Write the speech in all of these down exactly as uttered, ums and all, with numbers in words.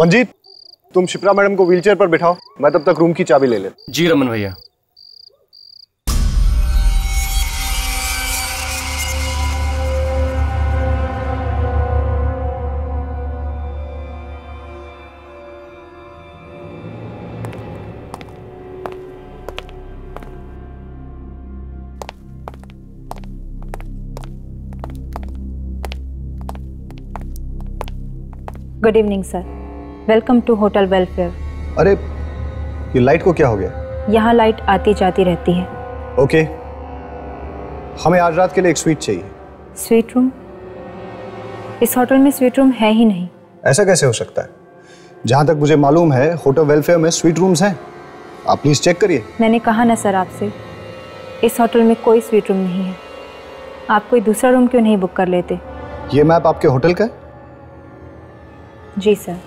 मंजीत, तुम शिप्रा मैडम को व्हीलचेयर पर बिठाओ, मैं तब तक रूम की चाबी ले लेता हूं। जी रमन भैया। Good evening sir, welcome to hotel welfare. अरे ये लाइट को क्या हो गया? यहाँ लाइट आती जाती रहती है। ओके, हमें आज रात के लिए एक स्वीट चाहिए। Suite room? इस होटल में स्वीट रूम है ही नहीं। ऐसा कैसे हो सकता है? जहाँ तक मुझे मालूम है होटल वेलफेयर में स्वीट रूम्स हैं, आप प्लीज़ चेक करिए। मैंने कहा ना सर आपसे, इस होटल में कोई स्वीट रूम नहीं है। आप कोई दूसरा रूम क्यों नहीं बुक कर लेते? ये मैप आपके होटल का? जी सर।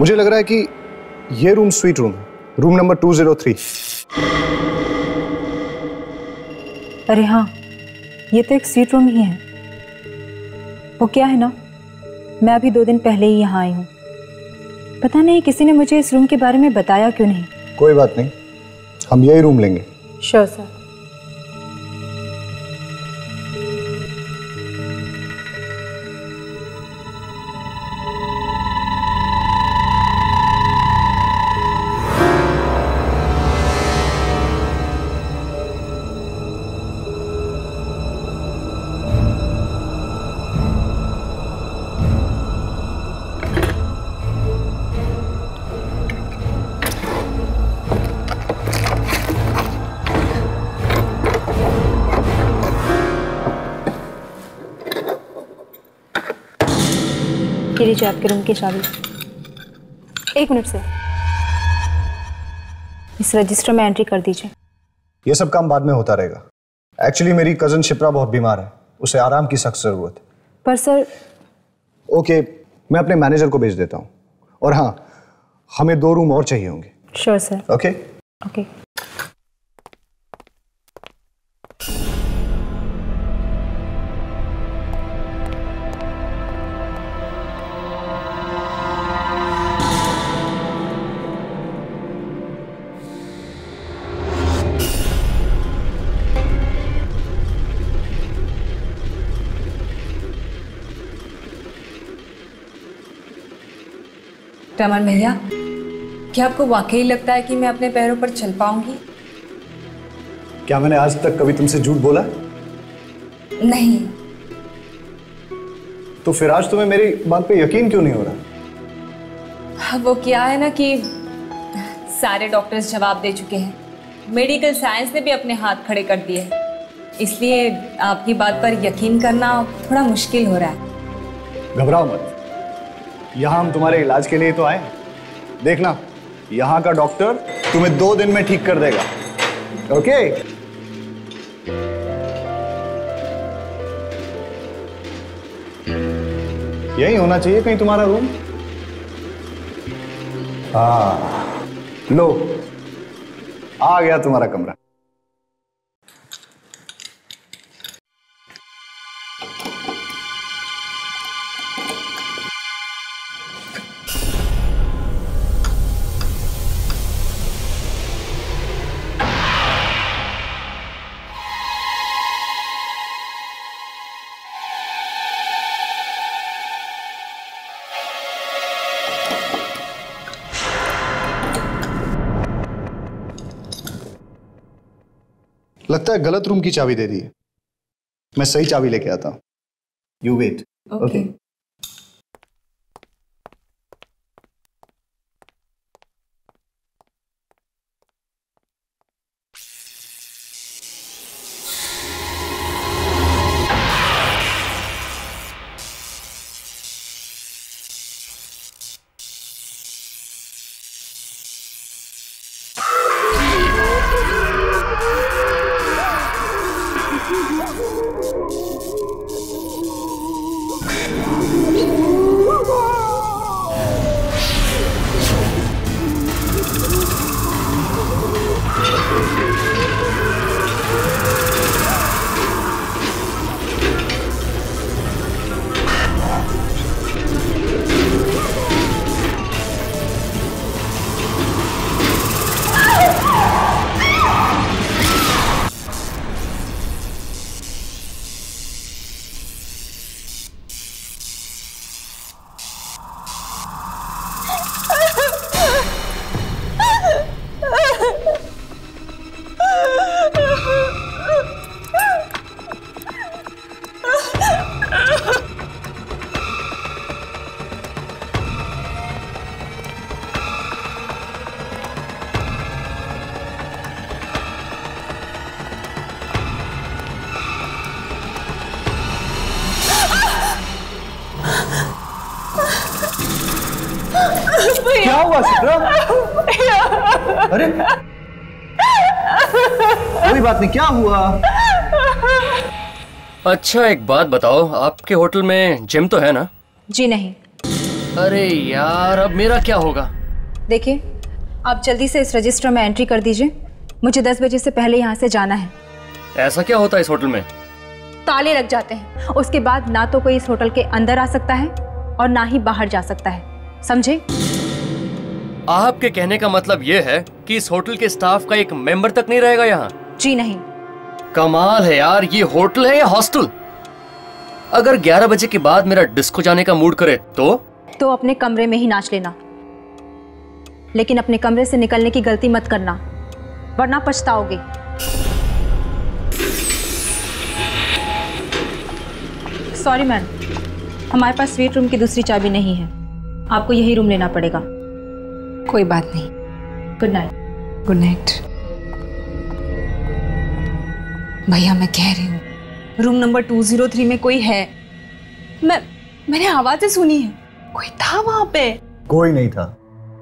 मुझे लग रहा है कि ये रूम स्वीट रूम है, रूम नंबर दो सौ तीन। अरे हाँ, ये तो एक स्वीट रूम ही है। वो क्या है ना, मैं अभी दो दिन पहले ही यहाँ आई हूँ। पता नहीं किसी ने मुझे इस रूम के बारे में बताया क्यों नहीं। कोई बात नहीं, हम यही रूम लेंगे। Sure sir. लीजिए आपके रूम की चाबी। एक मिनट सर, इस रजिस्टर में एंट्री कर दीजिए। ये सब काम बाद में होता रहेगा। एक्चुअली मेरी कजन शिप्रा बहुत बीमार है, उसे आराम की सख्त जरूरत है। पर सर। ओके, मैं अपने मैनेजर को भेज देता हूँ। और हाँ, हमें दो रूम और चाहिए होंगे। Sure sir. Okay okay. Raman भैया, क्या आपको वाकई लगता है कि मैं अपने पैरों पर चल पाऊंगी? क्या मैंने आज तक कभी तुमसे झूठ बोला? नहीं। तो फिर आज तुम्हें मेरी बात पे यकीन क्यों नहीं हो रहा? वो क्या है ना कि सारे डॉक्टर्स जवाब दे चुके हैं, मेडिकल साइंस ने भी अपने हाथ खड़े कर दिए हैं, इसलिए आपकी बात पर यकीन करना थोड़ा मुश्किल हो रहा है। घबराओ मत, यहाँ हम तुम्हारे इलाज के लिए तो आए। देखना, यहाँ का डॉक्टर तुम्हें दो दिन में ठीक कर देगा। ओके? यही होना चाहिए कहीं तुम्हारा रूम। हाँ, लो, आ गया तुम्हारा कमरा। लगता है गलत रूम की चाबी दे दी है। मैं सही चाबी लेके आता हूँ। You wait. ओके। क्या हुआ सिद्रा? अरे कोई बात नहीं, क्या हुआ? अच्छा एक बात बताओ, आपके होटल में जिम तो है ना? जी नहीं। अरे यार अब मेरा क्या होगा? देखिए आप जल्दी से इस रजिस्टर में एंट्री कर दीजिए, मुझे दस बजे से पहले यहाँ से जाना है। ऐसा क्या होता है इस होटल में? ताले लग जाते हैं, उसके बाद ना तो कोई इस होटल के अंदर आ सकता है और ना ही बाहर जा सकता है, समझे? आपके कहने का मतलब ये है कि इस होटल के स्टाफ का एक मेंबर तक नहीं रहेगा यहाँ? जी नहीं। कमाल है यार, ये होटल है या हॉस्टल? अगर ग्यारह बजे के बाद मेरा डिस्को जाने का मूड करे तो? तो अपने कमरे में ही नाच लेना, लेकिन अपने कमरे से निकलने की गलती मत करना वरना पछताओगे। सॉरी मैम, हमारे पास स्वीट रूम की दूसरी चाबी नहीं है, आपको यही रूम लेना पड़ेगा। कोई बात नहीं, गुड नाइट। गुड नाइट भैया, मैं कह रही हूँ room number two zero three में कोई है। मैं मैंने आवाजें सुनी है, कोई था वहाँ पे? कोई नहीं था,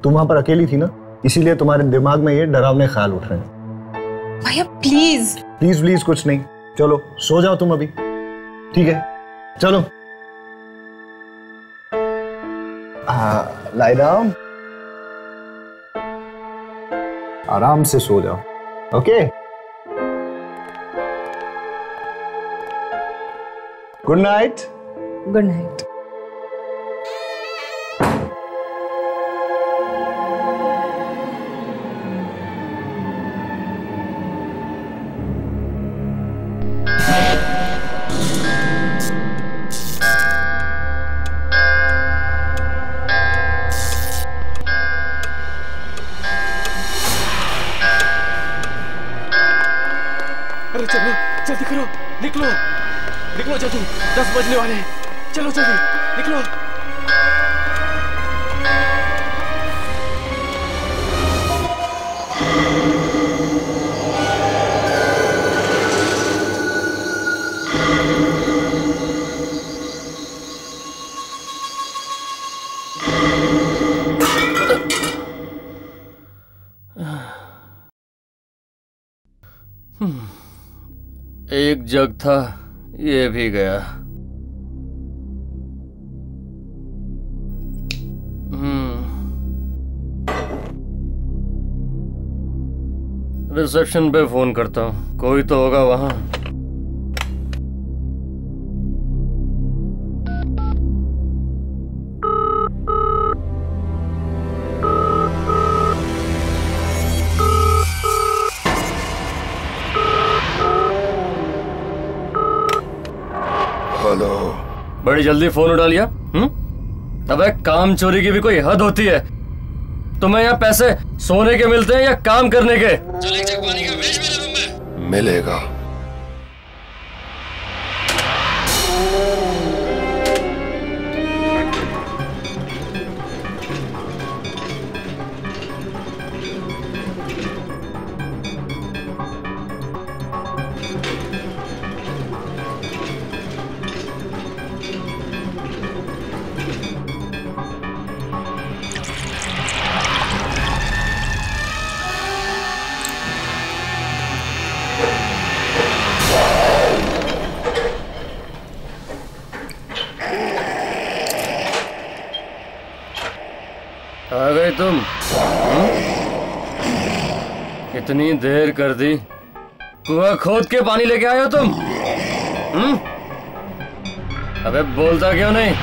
तुम वहाँ पर अकेली थी ना, इसीलिए तुम्हारे दिमाग में ये डरावने ख्याल उठ रहे हैं। भैया प्लीज प्लीज प्लीज कुछ नहीं, चलो सो जाओ तुम अभी, ठीक है? चलो लाई डाउन, आराम से सो जाओ, okay? Good night. Good night. दस बजने वाले हैं, चलो चलो निकलो। एक जग था ये भी गया। हम्म, रिसेप्शन पे फोन करता हूँ, कोई तो होगा वहां। बड़ी जल्दी फोन उठा लिया। हम्म, अबे काम चोरी की भी कोई हद होती है? तुम्हें यहाँ पैसे सोने के मिलते हैं या काम करने के? चल एक जग पानी का भेज मेरे रूम में। मिलेगा। तुम हुँ? इतनी देर कर दी, कुआं खोद के पानी लेके आए हो तुम? हुँ? अबे बोलता क्यों नहीं?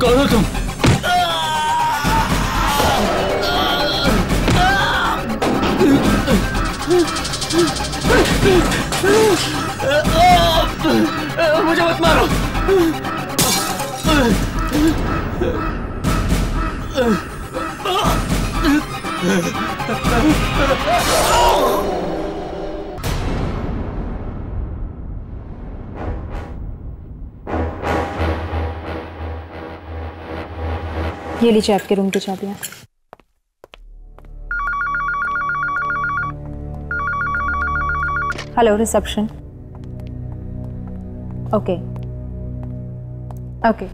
कौन हो तुम? मुझे मत मारो। ये लीजिए आपके रूम की चाबियां। Hello reception, okay okay.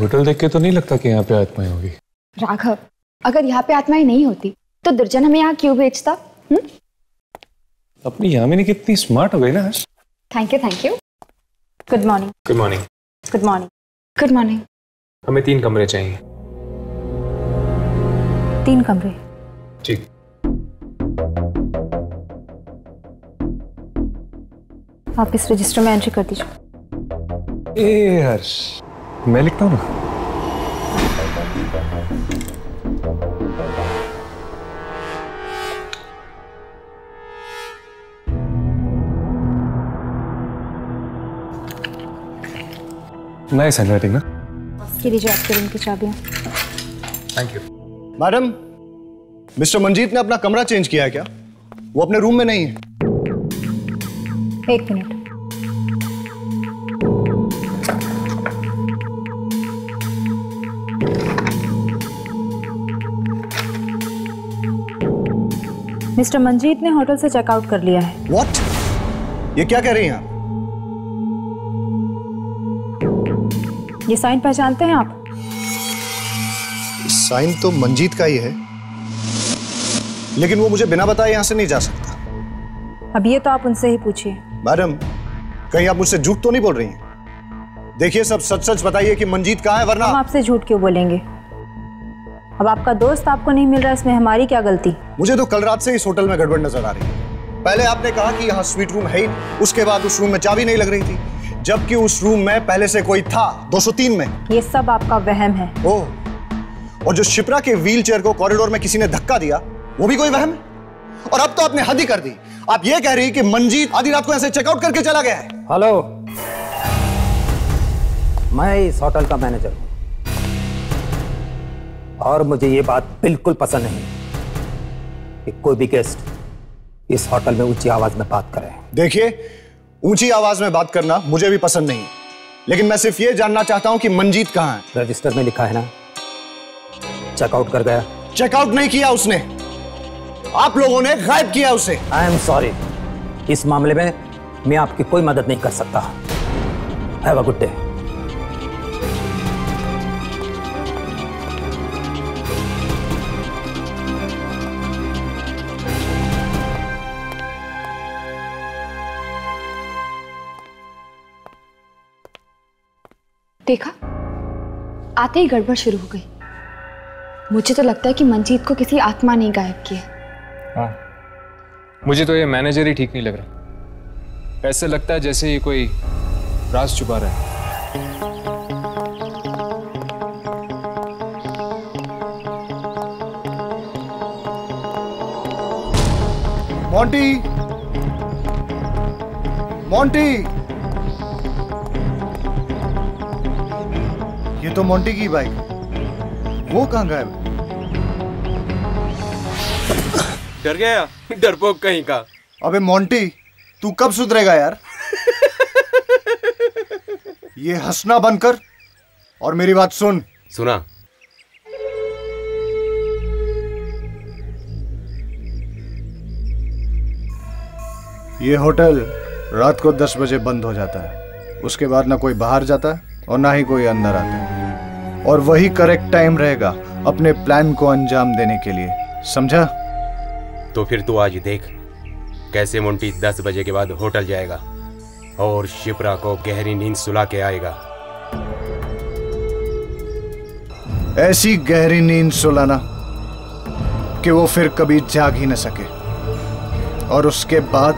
Hotel देख के तो नहीं लगता कि यहाँ पे आत्माएं होगी। राघव, अगर यहाँ पे आत्माएं नहीं होती तो दुर्जन हमें यहाँ क्यों भेजता? हुँ? अपनी यामिनी कितनी स्मार्ट हो गई ना। Thank you thank you. Good morning good morning good morning good morning. हमें तीन कमरे चाहिए। तीन कमरे? ठीक। आप इस रजिस्टर में एंट्री कर दीजिए। ए हर्ष, मैं लिखता हूँ ना। नाइस हैंडराइटिंग ना। ये लीजिए आपके रूम की चाबियां। Thank you. Madam, mister Manjeet ने अपना कमरा चेंज किया है क्या? वो अपने रूम में नहीं है। एक मिनट। मिस्टर मंजीत ने होटल से चेकआउट कर लिया है। व्हाट? ये क्या कह रही हैं आप? ये साइन पहचानते हैं आप? साइन तो मंजीत का ही है, लेकिन वो मुझे बिना बताए यहाँ से नहीं जा सकता। अब ये तो आप उनसे ही पूछिए। मैडम, कहीं आप मुझसे झूठ तो नहीं बोल रही हैं? देखिए, सब सच सच बताइए कि मंजीत कहाँ है, वरना हम आपसे झूठ क्यों बोलेंगे। अब आपका दोस्त आपको नहीं मिल रहा, इसमें हमारी क्या गलती? मुझे तो कल रात से इस होटल में गड़बड़ नजर आ रही है। पहले आपने कहा कि यहाँ स्वीट रूम है, उसके बाद उस रूम में चाबी नहीं लग रही थी, जबकि उस रूम में पहले से कोई था, दो सौ तीन में। ये सब आपका वहम है। ओह, और जो शिप्रा के व्हीलचेयर को कॉरिडोर में किसी ने धक्का दिया, वो भी कोई वहम है? और अब तो आपने हद ही कर दी। आप ये कह रही कि मंजीत आधी रात को ऐसे चेकआउट करके चला गया है। हेलो, मैं इस होटल का मैनेजर हूं और मुझे ये बात बिल्कुल पसंद नहीं कि कोई भी गेस्ट इस होटल में ऊंची आवाज में बात करे। देखिए, ऊंची आवाज में बात करना मुझे भी पसंद नहीं, लेकिन मैं सिर्फ ये जानना चाहता हूं कि मंजीत कहां है। रजिस्टर में लिखा है ना, चेकआउट कर गया। चेकआउट नहीं किया उसने, आप लोगों ने गायब किया उसे। आई एम सॉरी, इस मामले में मैं आपकी कोई मदद नहीं कर सकता। Have a good day. देखा, आते ही गड़बड़ शुरू हो गई। मुझे तो लगता है कि मंजीत को किसी आत्मा ने गायब किया। हाँ, मुझे तो ये मैनेजर ही ठीक नहीं लग रहा। ऐसा लगता है जैसे ये कोई राज छुपा रहा है। मोंटी, मोंटी, ये तो मोंटी की बाइक, वो कहाँ गायब? डर गया, डरपोक कहीं का। अबे मोंटी, तू कब सुधरेगा यार? ये हंसना बंद कर और मेरी बात सुन। सुना? ये होटल रात को दस बजे बंद हो जाता है, उसके बाद ना कोई बाहर जाता है और ना ही कोई अंदर आता है। और वही करेक्ट टाइम रहेगा अपने प्लान को अंजाम देने के लिए, समझा? तो फिर तू आज देख कैसे मोंटी दस बजे के बाद होटल जाएगा और शिप्रा को गहरी नींद सुला के आएगा। ऐसी गहरी नींद सुलाना कि वो फिर कभी जाग ही न सके, और उसके बाद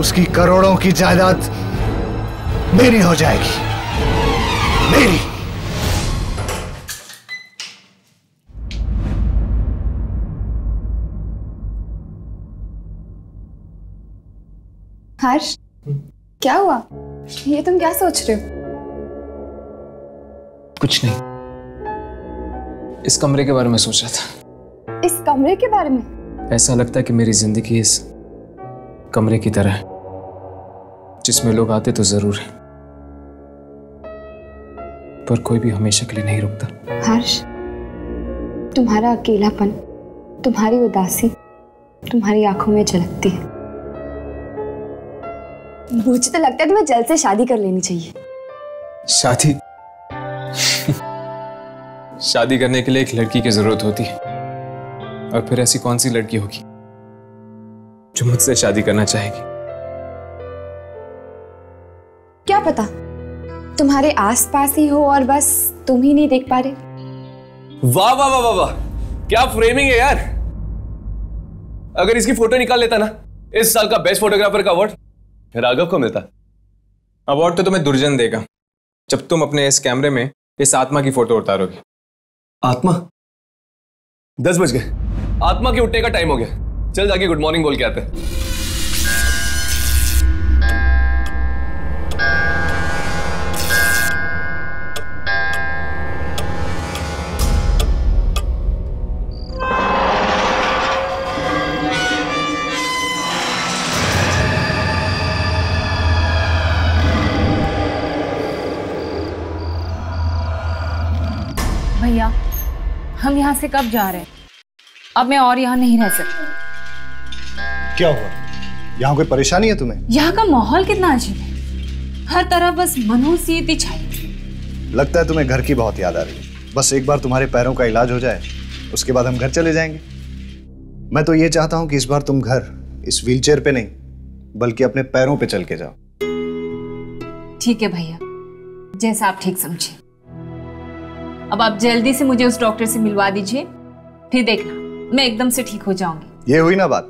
उसकी करोड़ों की जायदाद मेरी हो जाएगी। मेरी। हर्ष, क्या हुआ? ये तुम क्या सोच रहे हो? कुछ नहीं, इस कमरे के बारे में सोच रहा था। इस कमरे के बारे में? ऐसा लगता है कि मेरी जिंदगी इस कमरे की तरह है, जिसमें लोग आते तो जरूर हैं, पर कोई भी हमेशा के लिए नहीं रुकता। हर्ष, तुम्हारा अकेलापन, तुम्हारी उदासी तुम्हारी आंखों में झलकती है। मुझे तो लगता है तुम्हें जल्द से शादी कर लेनी चाहिए। शादी? शादी करने के लिए एक लड़की की जरूरत होती है, और फिर ऐसी कौन सी लड़की होगी जो मुझसे शादी करना चाहेगी? क्या पता तुम्हारे आसपास ही हो और बस तुम ही नहीं देख पा रहे। वाह वाह वाह वाह, क्या फ्रेमिंग है यार। अगर इसकी फोटो निकाल लेता ना, इस साल का बेस्ट फोटोग्राफर का अवार्ड राघव को मिलता। अवार्ड तो तुम्हें दुर्जन देगा जब तुम अपने इस कैमरे में इस आत्मा की फोटो उतारोगे। आत्मा? दस बज गए, आत्मा के उठने का टाइम हो गया। चल जाके गुड मॉर्निंग बोल के आते हैं। भैया, हम यहाँ से कब जा रहे हैं? अब मैं और यहाँ नहीं रह सकती। क्या हुआ? यहाँ कोई परेशानी है तुम्हें? यहाँ का माहौल कितना अजीब है, हर तरफ बस मनहूसियत छाई। लगता है तुम्हें घर की बहुत याद आ रही है। बस एक बार तुम्हारे पैरों का इलाज हो जाए, उसके बाद हम घर चले जाएंगे। मैं तो ये चाहता हूँ कि इस बार तुम घर इस व्हीलचेयर पे नहीं, बल्कि अपने पैरों पे चल के जाओ। ठीक है भैया, जैसा आप ठीक समझे। अब आप जल्दी से मुझे उस डॉक्टर से मिलवा दीजिए, फिर देखना मैं एकदम से ठीक हो जाऊंगी। ये हुई ना बात।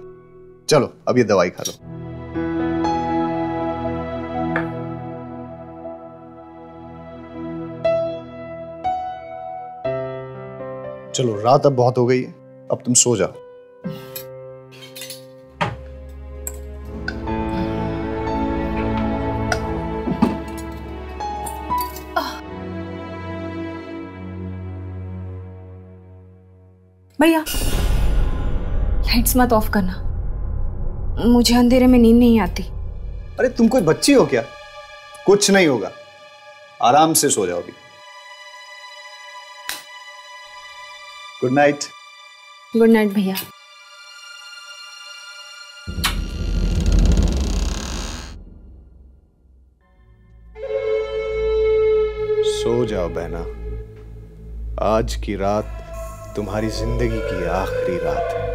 चलो अब ये दवाई खा लो। चलो, रात अब बहुत हो गई है, अब तुम सो जाओ। भैया, लाइट्स मत ऑफ करना, मुझे अंधेरे में नींद नहीं आती। अरे तुम कोई बच्ची हो क्या? कुछ नहीं होगा, आराम से सो जाओगी। Good night. गुड नाइट भैया। सो जाओ बहना, आज की रात तुम्हारी जिंदगी की आखिरी रात है।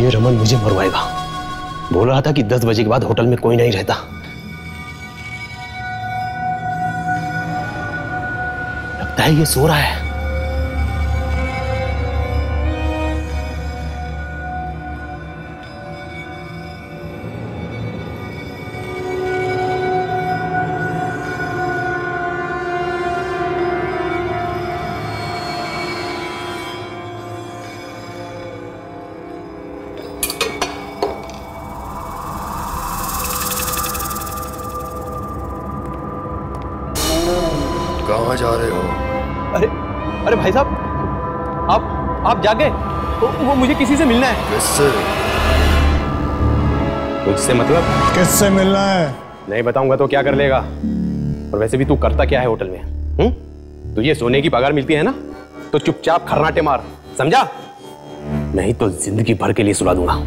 ये रमन मुझे मरवाएगा। बोल रहा था कि दस बजे के बाद होटल में कोई नहीं रहता। लगता है ये सो रहा है। कहाँ जा रहे हो? अरे अरे भाई साहब, आप आप जागे तो वो मुझे किसी से मिलना है। किससे? मुझसे मतलब? किससे मिलना है? नहीं बताऊंगा तो क्या कर लेगा? और वैसे भी तू करता क्या है होटल में? हम्म? तुझे सोने की पगार मिलती है ना, तो चुपचाप खर्राटे मार, समझा? नहीं तो जिंदगी भर के लिए सुला दूंगा।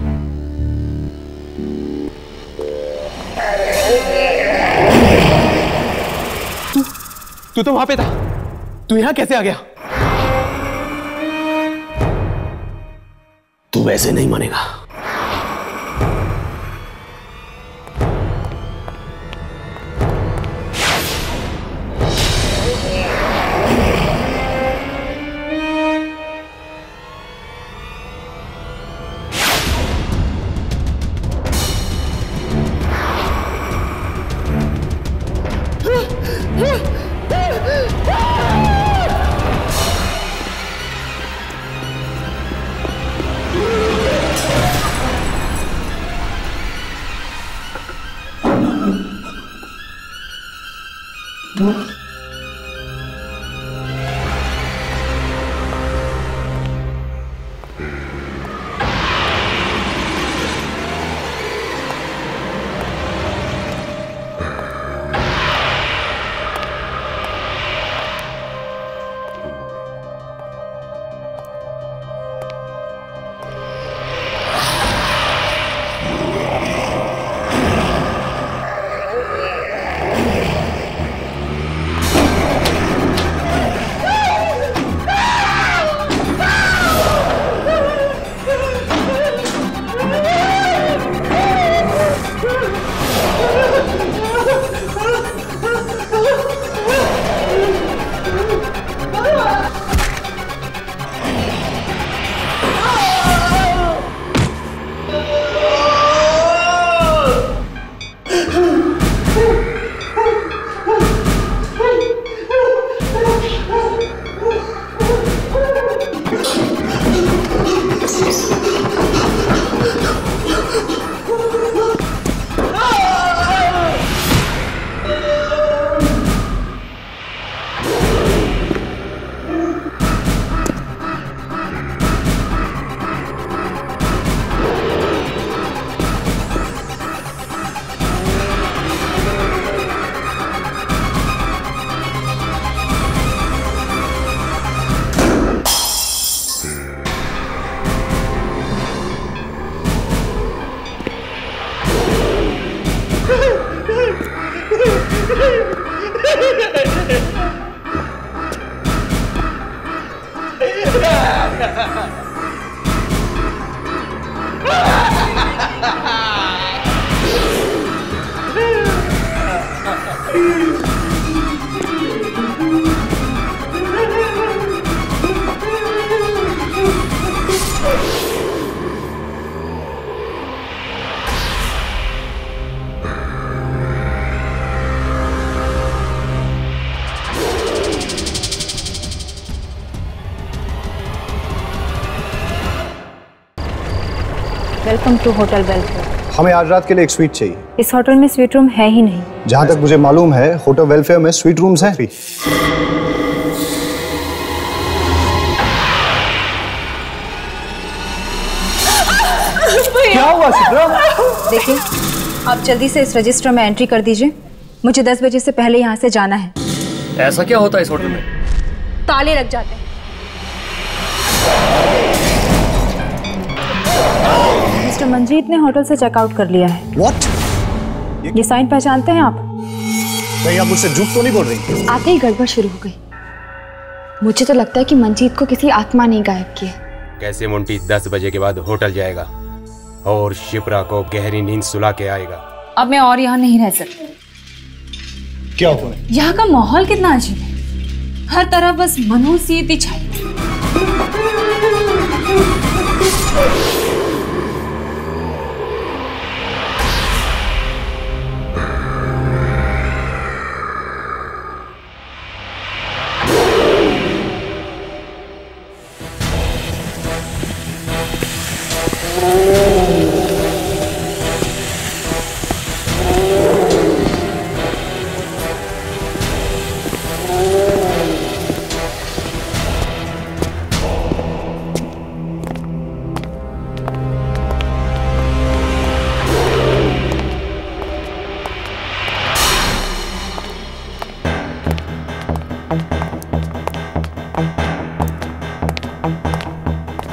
तू तो वहां पे था, तू यहां कैसे आ गया? तू वैसे नहीं मानेगा। Welcome to hotel welfare. हमें आज रात के लिए एक स्वीट चाहिए। इस होटल में स्वीट रूम है ही नहीं। जहाँ तक मुझे मालूम है होटल वेलफेयर में स्वीट रूम्स हैं। क्या हुआ सिद्रा? देखिए, आप जल्दी से इस रजिस्टर में एंट्री कर दीजिए। मुझे दस बजे से पहले यहाँ से जाना है। ऐसा क्या होता है इस होटल में? ताले लग जाते हैं। मिस्टर मंजीत ने होटल से चेकआउट कर लिया है। What? ये, ये साइन पहचानते हैं आप? नहीं, आप मुझसे झूठ तो नहीं बोल रही? आते ही गड़बड़ शुरू हो गई। मुझे तो लगता है कि मंजीत को किसी आत्मा ने गायब किया। कैसे मुंटी दस बजे के बाद होटल जाएगा और शिप्रा को गहरी नींद सुला के आएगा। अब मैं और यहाँ नहीं रह सकती। क्या हुआ? यहाँ का माहौल कितना अजीब है। हर तरफ बस मनहूसियत ही छाई।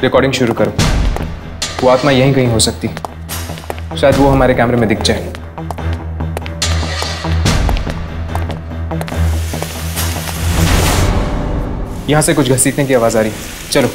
रिकॉर्डिंग शुरू करो। वो आत्मा यहीं कहीं हो सकती, शायद वो हमारे कैमरे में दिख जाए। यहाँ से कुछ घसीटने की आवाज आ रही। चलो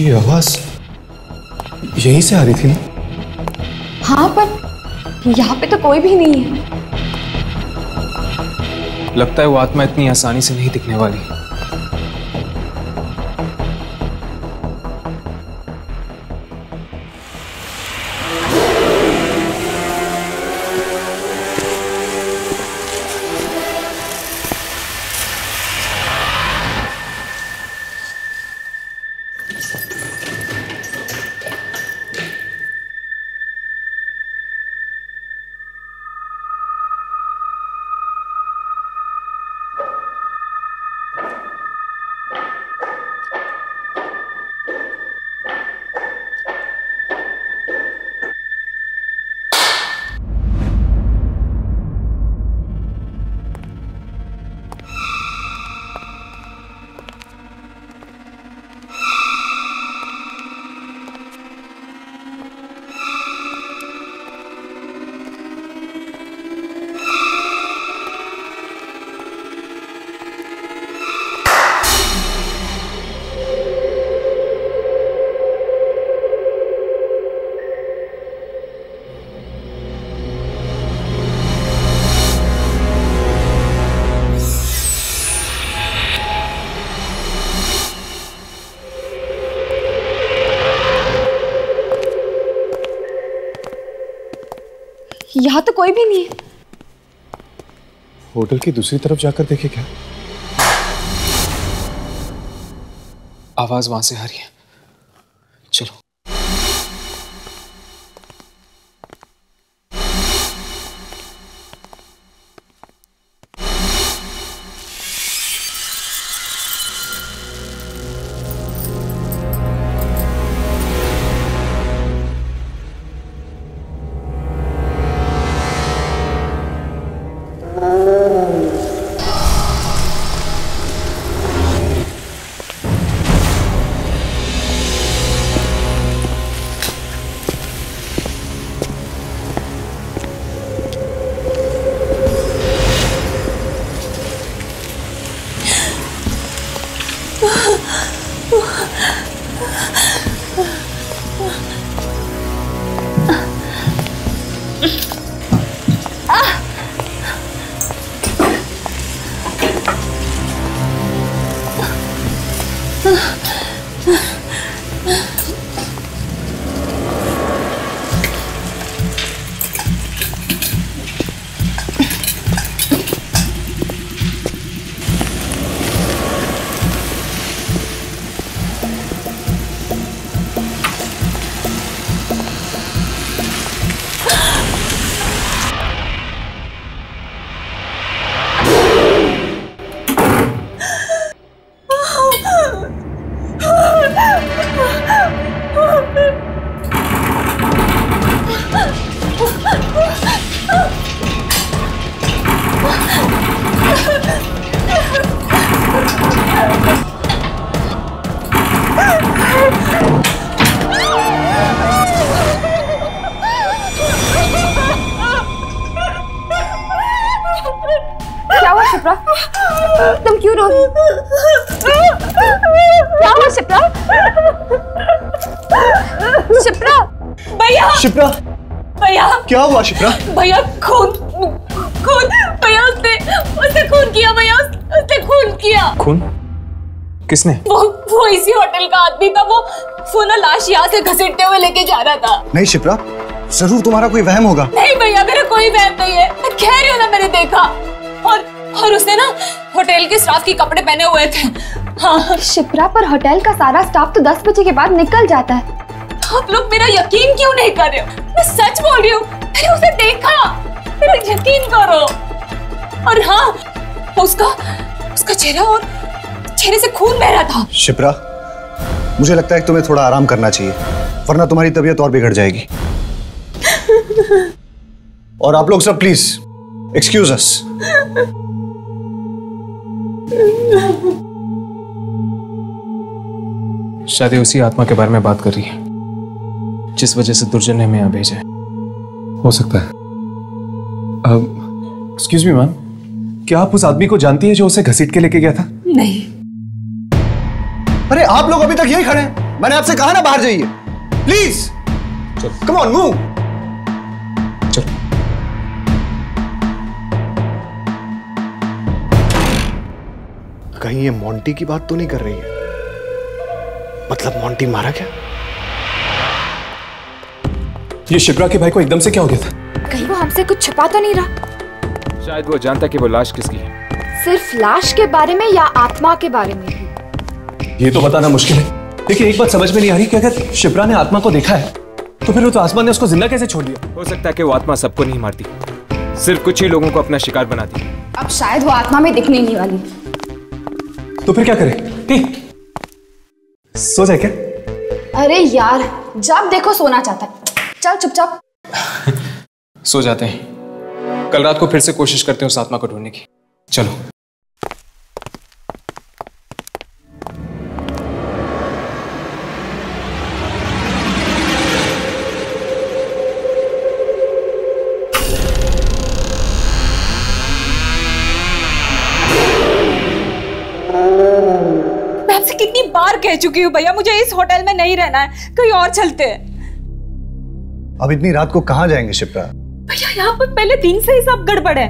ये आवाज यहीं से आ रही थी ना? हाँ, पर यहाँ पे तो कोई भी नहीं है। लगता है वो आत्मा इतनी आसानी से नहीं दिखने वाली। यहाँ तो कोई भी नहीं है। होटल की दूसरी तरफ जाकर देखे क्या? आवाज वहां से आ रही है। चलो शिप्रा, तुम क्यों रो रही हो? क्या हुआ शिप्रा? शिप्रा भैया, शिप्रा भैया, क्या हुआ शिप्रा? भैया खून खून भैया, उसने उसने खून किया भैया, उसने खून किया। खून? किसने? वो वो इसी होटल का आदमी था, वो वो ना लाश यहाँ से घसीटते हुए लेके जा रहा था। नहीं शिप्रा, जरूर तुम्हारा कोई वहम होगा। नहीं भैया, मेरा कोई वहम नहीं है, मैं कह रही हूँ ना, मैंने देखा। और और उसने ना होटल के स्टाफ के कपड़े पहने हुए थे। हाँ शिप्रा, पर होटल का सारा स्टाफ तो दस बजे के बाद निकल जाता है। आप लोग मेरा यकीन क्यों नहीं कर रहे हो? मैं सच बोल रही हूँ, मैंने उसे देखा, मेरा यकीन करो। और हाँ, उसका उसका चेहरा और चेहरे से खून बह रहा था। शिप्रा, मुझे लगता है तुम्हें थोड़ा आराम करना चाहिए, वरना तुम्हारी तबीयत और बिगड़ जाएगी। और आप लोग सब प्लीज एक्सक्यूज अस। शायद उसी आत्मा के बारे में बात कर रही है जिस वजह से दुर्जन ने हमें यहाँ भेजा है। हो सकता है। अब एक्सक्यूज मी मैम, क्या आप उस आदमी को जानती है जो उसे घसीट के लेके गया था? नहीं। अरे आप लोग अभी तक यही खड़े हैं, मैंने आपसे कहा ना बाहर जाइए। Please come on move. कहीं ये मोंटी की बात तो नहीं कर रही है? मतलब मोंटी मारा क्या? ये शिप्रा के भाई को एकदम से क्या हो गया था? कहीं वो हमसे कुछ छुपा तो नहीं रहा? शायद वो जानता कि वो लाश किसकी है। सिर्फ लाश के बारे में या आत्मा के बारे में भी? ये तो बताना मुश्किल है। देखिए एक बात समझ में नहीं आ रही कि अगर शिप्रा ने आत्मा को देखा है तो फिर वो तो आत्मा ने उसको जिंदा कैसे छोड़ दिया? हो सकता है कि वो आत्मा सबको नहीं मारती, सिर्फ कुछ ही लोगों को अपना शिकार बनाती। अब शायद वो आत्मा में दिखने नहीं वाली। तो फिर क्या करें? सो जाए क्या? अरे यार, जब देखो सोना चाहता है। चल चुपचाप सो जाते हैं। कल रात को फिर से कोशिश करते हैं उस आत्मा को ढूंढने की। चलो। कितनी बार कह चुकी हूँ भैया, मुझे इस होटल में नहीं रहना है, कहीं और चलते हैं। अब इतनी रात को कहाँ जाएंगे शिप्रा? भैया यहाँ पर पहले दिन से ही सब गड़बड़ है,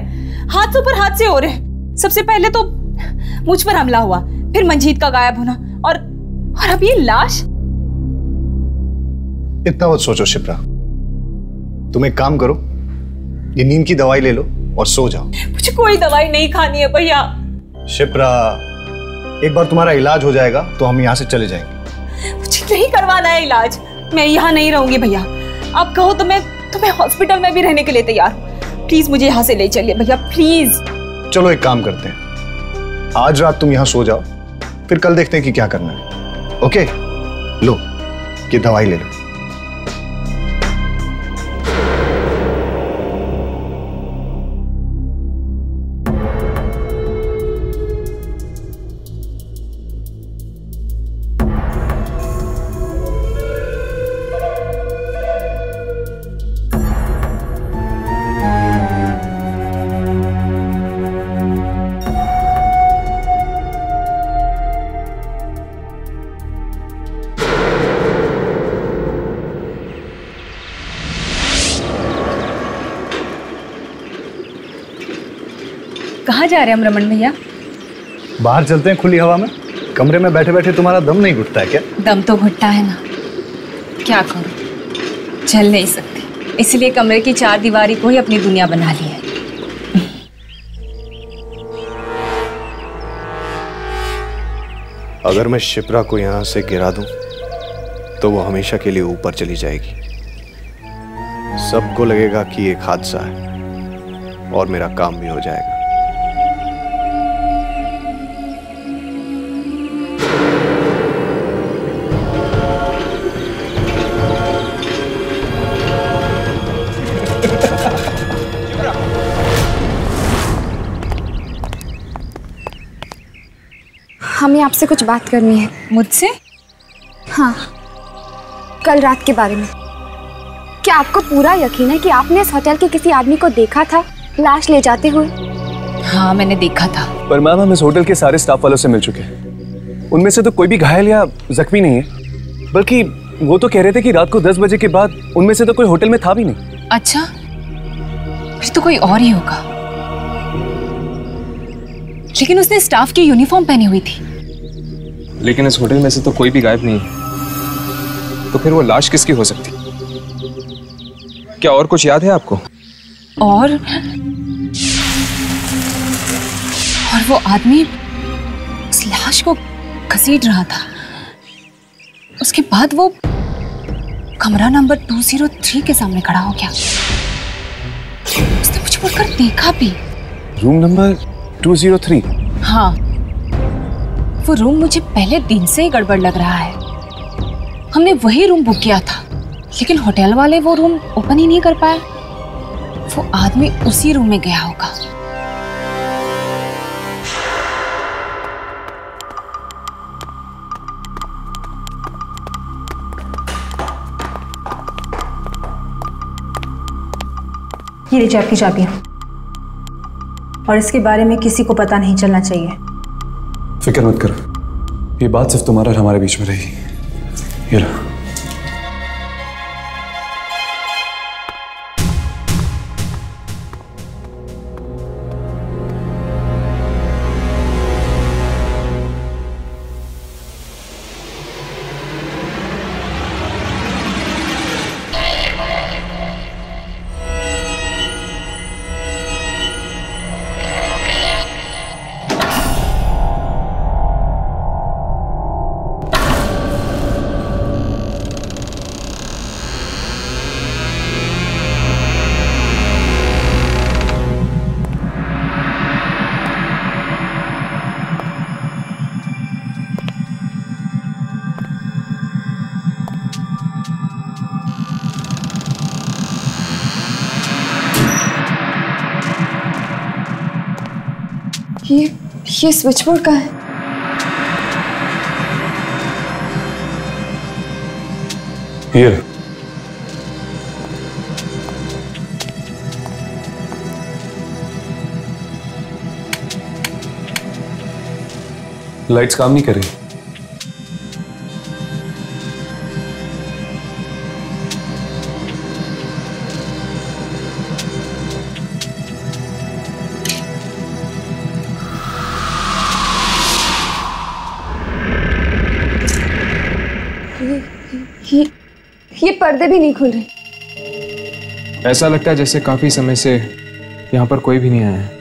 हादसों पर हादसे हो रहे हैं। सबसे पहले तो मुझ पर हमला हुआ, फिर मंजीत का गायब होना, और और अब ये लाश। इतना मत सोचो शिप्रा, तुम एक काम करो, ये नींद की दवाई ले लो और सो जाओ। मुझे कोई दवाई नहीं खानी है भैया। शिप्रा, एक बार तुम्हारा इलाज हो जाएगा तो हम यहाँ से चले जाएंगे। मुझे नहीं करवाना है इलाज, मैं यहाँ नहीं रहूंगी भैया। आप कहो तो मैं तुम्हें हॉस्पिटल में भी रहने के लिए तैयार हूँ। प्लीज मुझे यहाँ से ले चलिए भैया, प्लीज। चलो एक काम करते हैं, आज रात तुम यहाँ सो जाओ, फिर कल देखते हैं कि क्या करना है। ओके, लो ये दवाई ले लो। कहाँ जा रहे हैं हम रमन भैया? बाहर चलते हैं खुली हवा में। कमरे में बैठे बैठे तुम्हारा दम नहीं घुटता है क्या? दम तो घुटता है ना, क्या करूं, चल नहीं सकती, इसलिए कमरे की चार दीवारी को ही अपनी दुनिया बना ली है। अगर मैं शिप्रा को यहाँ से गिरा दूं तो वो हमेशा के लिए ऊपर चली जाएगी। सबको लगेगा कि एक हादसा है और मेरा काम भी हो जाएगा। हमें आपसे कुछ बात करनी है। मुझसे? हाँ, कल रात के बारे में। क्या आपको पूरा यकीन है कि आपने इस होटल के किसी आदमी को देखा था लाश ले जाते हुए? हाँ मैंने देखा था। पर मैम हम इस होटल के सारे स्टाफ वालों से मिल चुके हैं, उनमें से तो कोई भी घायल या जख्मी नहीं है, बल्कि वो तो कह रहे थे कि रात को दस बजे के बाद उनमें से तो कोई होटल में था भी नहीं। अच्छा, फिर तो कोई और ही होगा। लेकिन उसने स्टाफ की यूनिफॉर्म पहनी हुई थी। लेकिन इस होटल में से तो कोई भी गायब नहीं है, तो फिर वो लाश किसकी हो सकती? क्या और कुछ याद है आपको? और और वो आदमी उस लाश को घसीट रहा था, उसके बाद वो कमरा नंबर दो सौ तीन के सामने खड़ा हो गया। उसने मुझे मुड़कर देखा भी। रूम नंबर दो सौ तीन? हाँ, वो रूम मुझे पहले दिन से ही गड़बड़ लग रहा है। हमने वही रूम बुक किया था, लेकिन होटल वाले वो रूम ओपन ही नहीं कर पाए। वो आदमी उसी रूम में गया होगा। ये लीजिए आपकी चाबियां, और इसके बारे में किसी को पता नहीं चलना चाहिए। फिक्र मत करो, ये बात सिर्फ तुम्हारा और हमारे बीच में रहेगी। ये रहा। ये ये स्विच बोर्ड का है। ये लाइट्स काम नहीं कर रही। ये पर्दे भी नहीं खुल रहे। ऐसा लगता है जैसे काफी समय से यहाँ पर कोई भी नहीं आया है।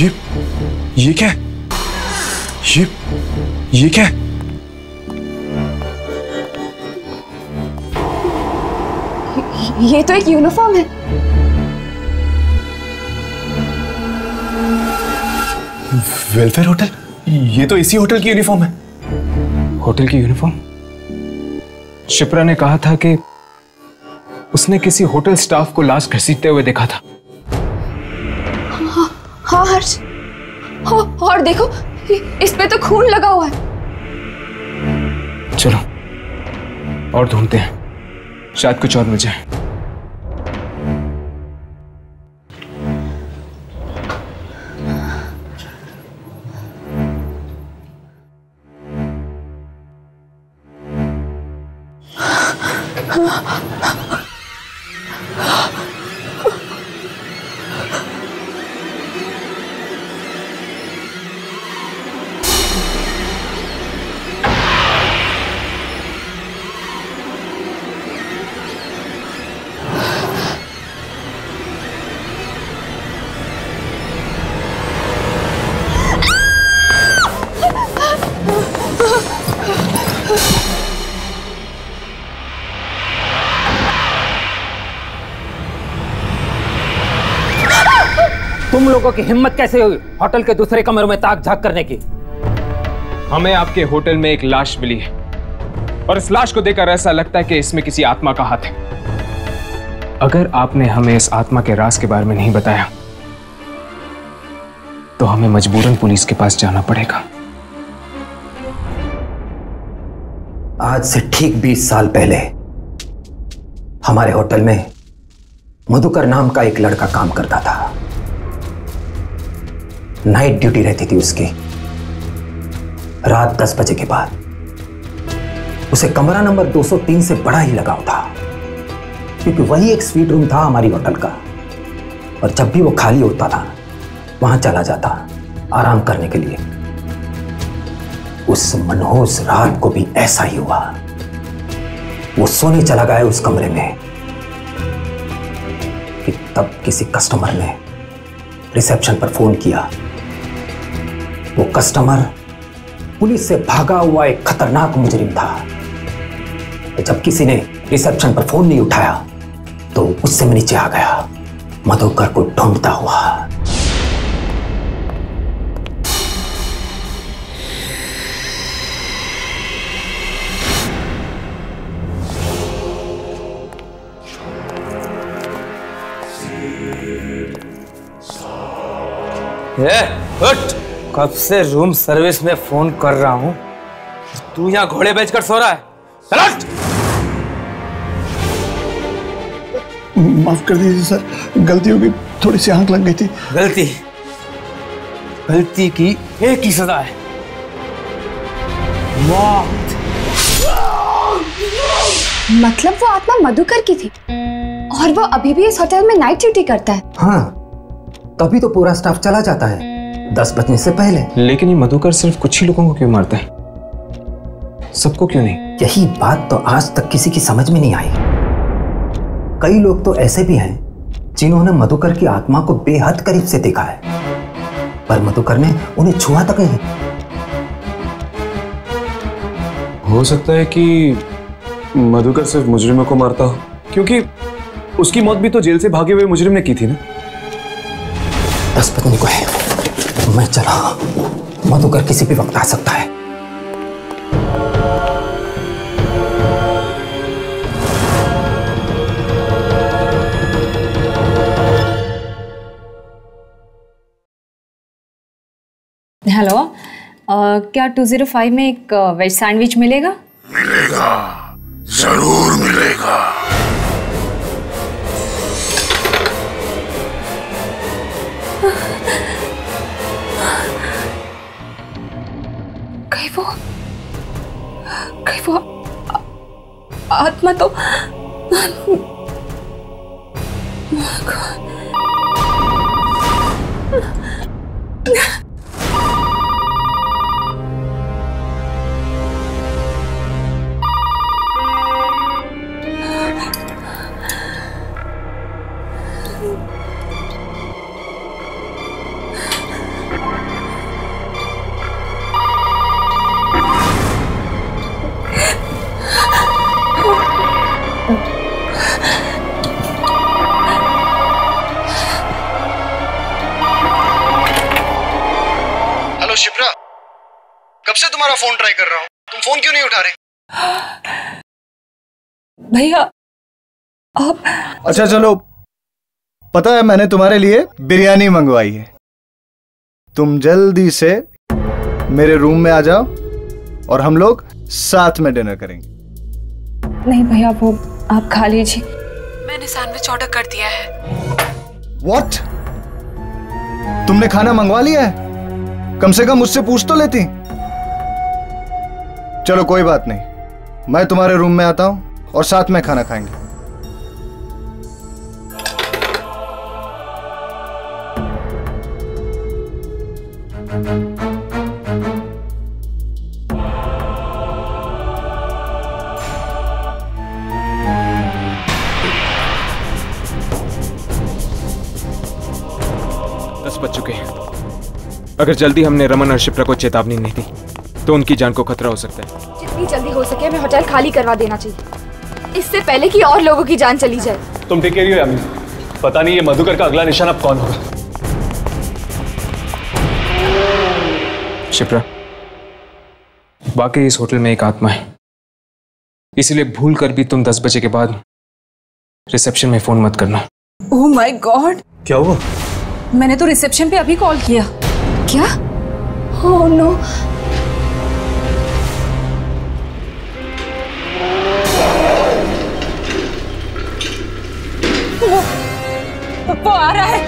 ये ये क्या? ये ये क्या? ये तो एक यूनिफॉर्म है। Welfare hotel? ये तो इसी होटल की यूनिफॉर्म है। होटल की यूनिफॉर्म? शिप्रा ने कहा था कि उसने किसी होटल स्टाफ को लाश घसीटते हुए देखा था। हाँ हर्ष, हाँ, और देखो इस पे तो खून लगा हुआ है। चलो और ढूंढते हैं, शायद कुछ और मिल जाए। लोगों की हिम्मत कैसे हुई होटल के दूसरे कमरे में ताक झांक करने की? हमें आपके होटल में एक लाश मिली है और इस लाश को देखकर ऐसा लगता है कि इसमें किसी आत्मा का हाथ है। अगर आपने हमें इस आत्मा के राज के बारे में नहीं बताया तो हमें मजबूरन पुलिस के पास जाना पड़ेगा। आज से ठीक बीस साल पहले हमारे होटल में मधुकर नाम का एक लड़का काम करता था। नाइट ड्यूटी रहती थी उसकी। रात दस बजे के बाद उसे कमरा नंबर दो सौ तीन से बड़ा ही लगाव था, क्योंकि वही एक स्वीट रूम था हमारी होटल का। और जब भी वो खाली होता था वहां चला जाता आराम करने के लिए। उस मनहूस रात को भी ऐसा ही हुआ। वो सोने चला गया उस कमरे में कि तब किसी कस्टमर ने रिसेप्शन पर फोन किया। वो कस्टमर पुलिस से भागा हुआ एक खतरनाक मुजरिम था। तो जब किसी ने रिसेप्शन पर फोन नहीं उठाया तो उससे मैं नीचे आ गया मधुकर को ढूंढता हुआ। कब से रूम सर्विस में फोन कर रहा हूं, तू यहां घोड़े बेचकर सो रहा है। माफ कर दीजिए सर, गलती हो गई, थोड़ी सी आंख लग गई थी। गलती गलती की एक ही सजा है, मौत। मतलब वो आत्मा मधुकर की थी और वो अभी भी इस होटल में नाइट ड्यूटी करता है। हाँ, तभी तो पूरा स्टाफ चला जाता है दस बजने से पहले। लेकिन ये मधुकर सिर्फ कुछ ही लोगों को क्यों मारता है, सबको क्यों नहीं? यही बात तो आज तक किसी की समझ में नहीं आई। कई लोग तो ऐसे भी हैं जिन्होंने मधुकर की आत्मा को बेहद करीब से देखा है, पर मधुकर ने उन्हें छुआ तक नहीं। हो सकता है कि मधुकर सिर्फ मुजरिमों को मारता हो, क्योंकि उसकी मौत भी तो जेल से भागे हुए मुजरिम ने की थी ना। अस्पताल को है, मैं चला। मधुकर किसी भी वक्त आ सकता है। हेलो, uh, क्या दो सौ पाँच में एक वेज सैंडविच मिलेगा? मिलेगा, जरूर मिलेगा। कहीं वो, कहीं वो आ, आत्मा तो फोन ट्राई कर रहा हूँ, तुम फोन क्यों नहीं उठा रहे? भैया आप। अच्छा चलो, पता है मैंने तुम्हारे लिए बिरयानी मंगवाई है। तुम जल्दी से मेरे रूम में आ जाओ और हम लोग साथ में डिनर करेंगे। नहीं भैया, वो आप खा लीजिए, मैंने सैंडविच ऑर्डर कर दिया है। व्हाट? तुमने खाना मंगवा लिया है? कम से कम मुझसे पूछ तो लेती। चलो कोई बात नहीं, मैं तुम्हारे रूम में आता हूं और साथ में खाना खाएंगे। दस बज चुके हैं। अगर जल्दी हमने रमन और शिप्रा को चेतावनी नहीं दी तो उनकी जान को खतरा हो सकता है। जितनी जल्दी हो सके हमें होटल खाली करवा देना चाहिए, इससे पहले कि और लोगों की जान चली जाए। तुम टेक केयर यामी, पता नहीं ये मधुकर का अगला निशान अब कौन होगा। शिप्रा, वाकई इस होटल में एक आत्मा है। इसीलिए भूल कर भी तुम दस बजे के बाद रिसेप्शन में फोन मत करना। ओह माय गॉड, क्या हुआ? मैंने तो रिसेप्शन पे अभी कॉल किया। क्या? Oh no. वो, वो आ रहा है।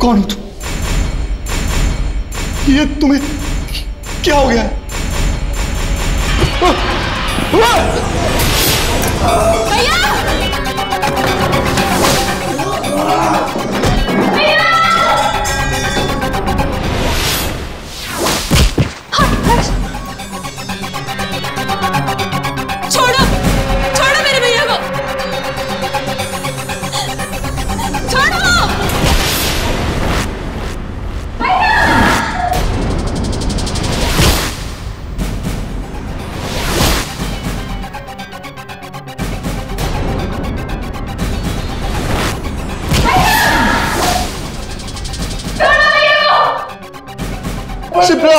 कौन हो तुम? ये तुम्हें क्या हो गया है? भैया! भैया! छोड़ो, छोड़ो मेरे भैया को, छोड़ो। शिप्रा,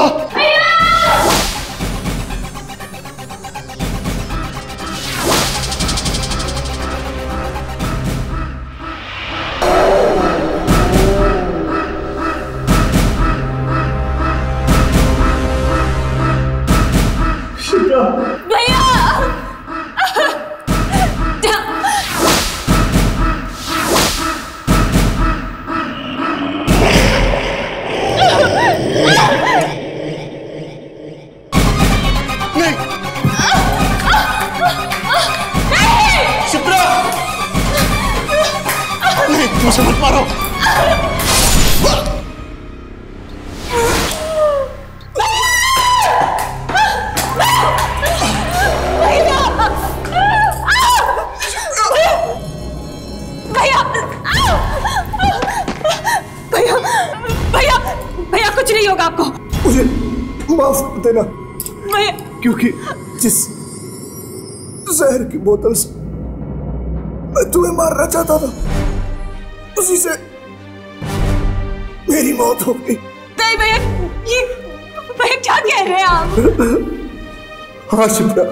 मुझे मत मारो। भैया, भैया, भैया, भैया कुछ नहीं होगा आपको। मुझे माफ देना भैया, क्योंकि जिस जहर की बोतल से मैं तुम्हें मारना चाहता था, उसी से मेरी मौत हो गई। नहीं भैया, ये भैया क्या कह रहे हैं आप? हाँ शिप्रा,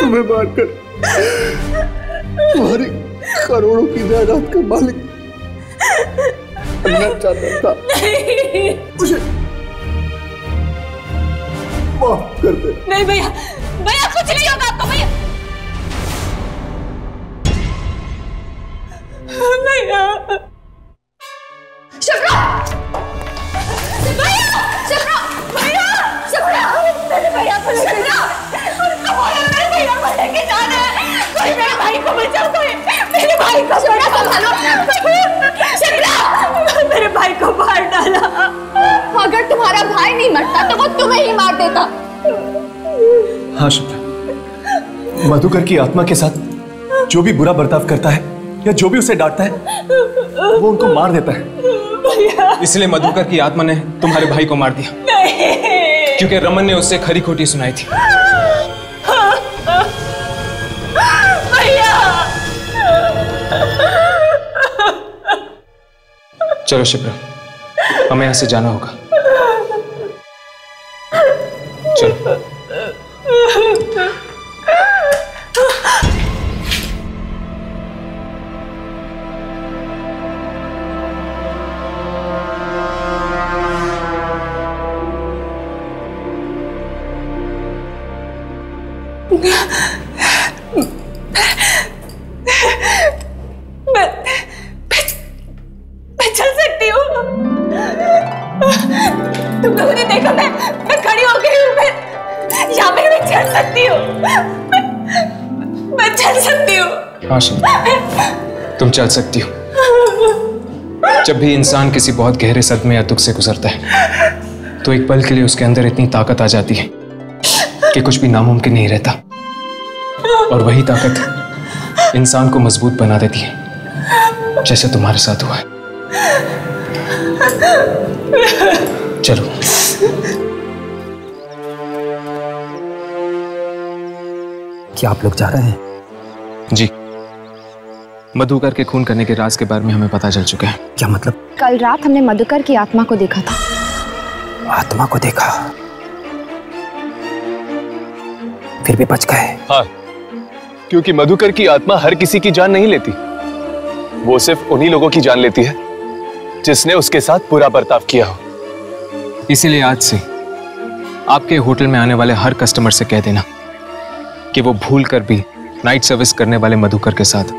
तुम्हें मारकर तुम्हारी करोड़ों की जायदाद का मालिक बनना चाहता था। नहीं, मुझे माफ कर दे। नहीं भैया, भैया कुछ नहीं होगा आपको। भैया भैया, शिप्रा, भैया, शिप्रा, भैया, शिप्रा, मेरे भैया को लेके जाना है। कोई मेरे भाई को बचाओ, कोई मेरे भाई को छोड़ा, संभालो शिप्रा, मेरे भाई को मार डाला। अगर तुम्हारा भाई नहीं मरता तो वो तुम्हें ही मार देता। हाँ शिप्रा, मधुकर की आत्मा के साथ जो भी बुरा बर्ताव करता है या जो भी उसे डांटता है वो उनको मार देता है। इसलिए मधुकर की आत्मा ने तुम्हारे भाई को मार दिया, क्योंकि रमन ने उससे खरी खोटी सुनाई थी। चलो शिप्रा, हमें यहां से जाना होगा। चलो। तुम चल सकती हो। जब भी इंसान किसी बहुत गहरे सदमे या दुख से गुजरता है तो एक पल के लिए उसके अंदर इतनी ताकत आ जाती है कि कुछ भी नामुमकिन नहीं रहता, और वही ताकत इंसान को मजबूत बना देती है, जैसे तुम्हारे साथ हुआ है। चलो। क्या आप लोग जा रहे हैं? जी, मधुकर के खून करने के राज के बारे में हमें पता चल चुका है। क्या मतलब? कल रात हमने मधुकर की आत्मा को देखा था। आत्मा को देखा, फिर भी बच गए। हाँ, क्योंकि मधुकर की आत्मा हर किसी की जान नहीं लेती, वो सिर्फ उन्हीं लोगों की जान लेती है जिसने उसके साथ बुरा बर्ताव किया हो। इसीलिए आज से आपके होटल में आने वाले हर कस्टमर से कह देना कि वो भूल कर भी नाइट सर्विस करने वाले मधुकर के साथ